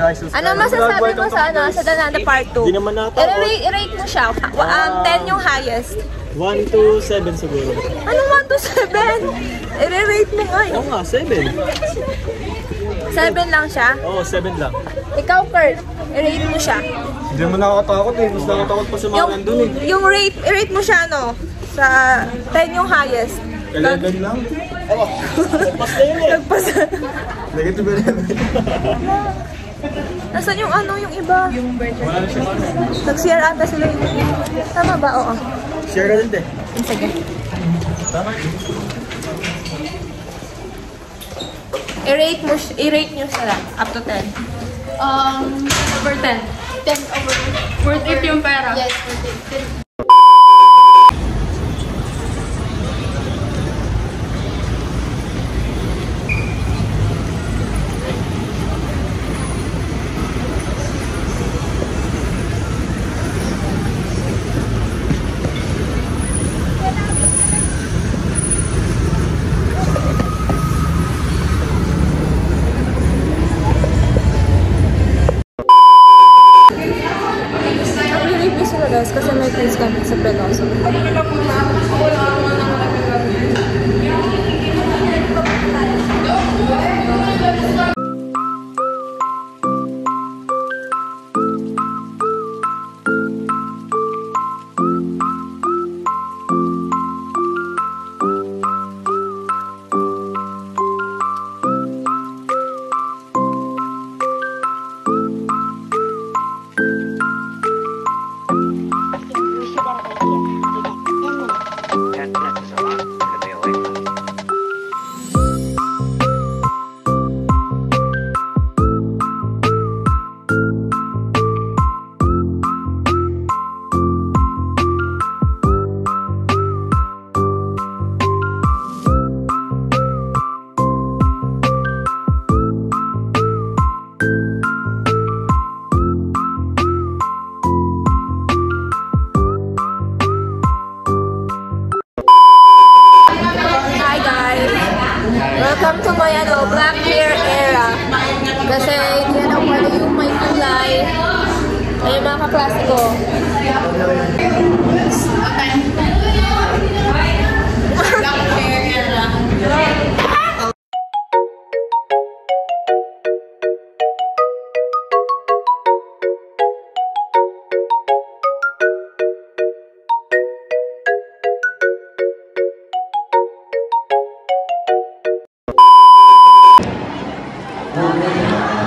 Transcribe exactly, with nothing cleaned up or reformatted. guys, subscribe. Ano masasabi mo sa ano sa Dana The Part two? Hindi naman nata. I-rate mo siya. Um, ten yung highest. one to seven siguro. Ano one to seven? I-rate mo nga. Oo nga, seven. seven lang siya? Oo, seven lang. Ikaw, Kurt, i-rate mo siya. Hindi naman nakakatakot eh. Mas nakakatakot pa sa mga nandun eh. Yung rate, i-rate mo siya ano? Sa ten yung highest. eleven lang? Oo. Nagpas na yun eh. Nagpas na. Negative eleven. Nasaan yung ano yung iba? Yung burger. Nag-share ata sila yung... Tama ba? Oo. Share ka din eh. Sige. Tama. I-rate mo, i-rate nyo sila. Up to ten. Um, over ten. ten over ten. Worth it yung pera. Yes, worth it. Kasi may friends kami sa Preloso. Welcome to my ano, black hair era. Kasi hindi na pwede yung may kulay. Ay, mga kaklase ko. Okay. Black hair era. Amen.